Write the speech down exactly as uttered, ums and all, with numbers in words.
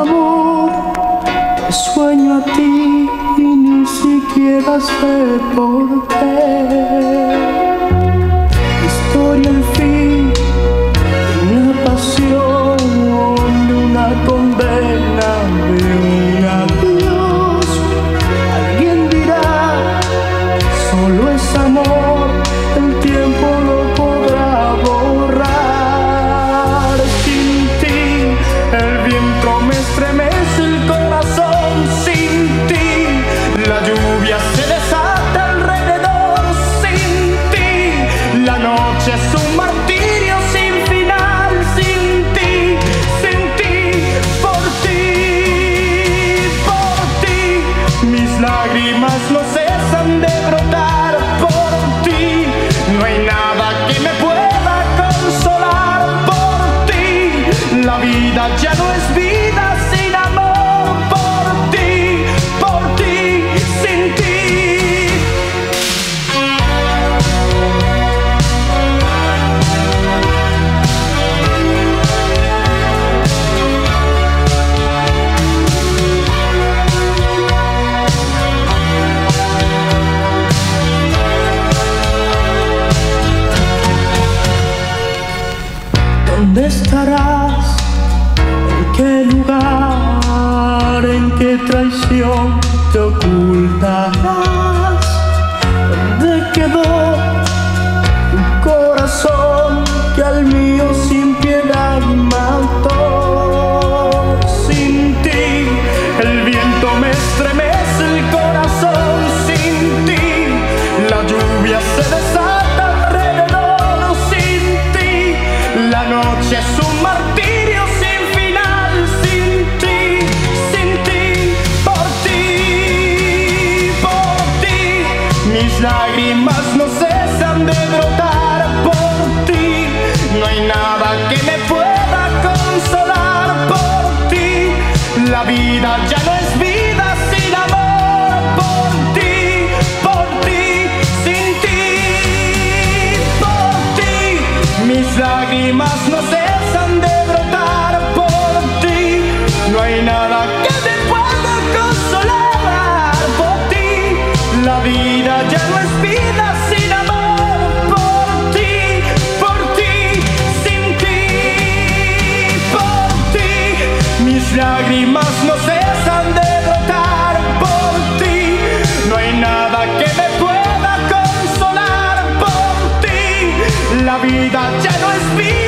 amor, te sueño a ti y ni siquiera sé por qué. Historia en fin, una pasión, de una condena, de un adiós. Alguien dirá, solo es amor, el tiempo lo podrá borrar. Sin ti, el viento me estremece el corazón. Sin ti, la lluvia se desata alrededor. Sin ti, la noche es un martirio sin final. Sin ti, sin ti, por ti, por ti. Mis lágrimas no cesan de brotar por ti. No hay nada que me pueda consolar por ti. La vida ya no es vida sin amor por ti, por ti, sin ti. ¿Dónde estarás? ¿En qué lugar? ¿En qué traición te ocultarás? ¿Dónde quedó tu corazón que al mío sin piedad mató? Sin ti, el viento me estremece el corazón. Sin ti, la lluvia se desata. La noche es un martirio sin final. Sin ti, sin ti, por ti, por ti. Mis lágrimas no cesan de brotar por ti. No hay nada que me pueda consolar por ti. La vida ya no es vida sin amor por ti, por ti, sin ti, por ti. Mis lágrimas no cesan de brotar por ti. No hay nada que te pueda consolar por ti. La vida ya no es vida sin amor por ti, por ti, sin ti, por ti. Mis lágrimas no cesan de brotar por ti. No hay nada que me pueda consolar por ti. La vida ya no es vida.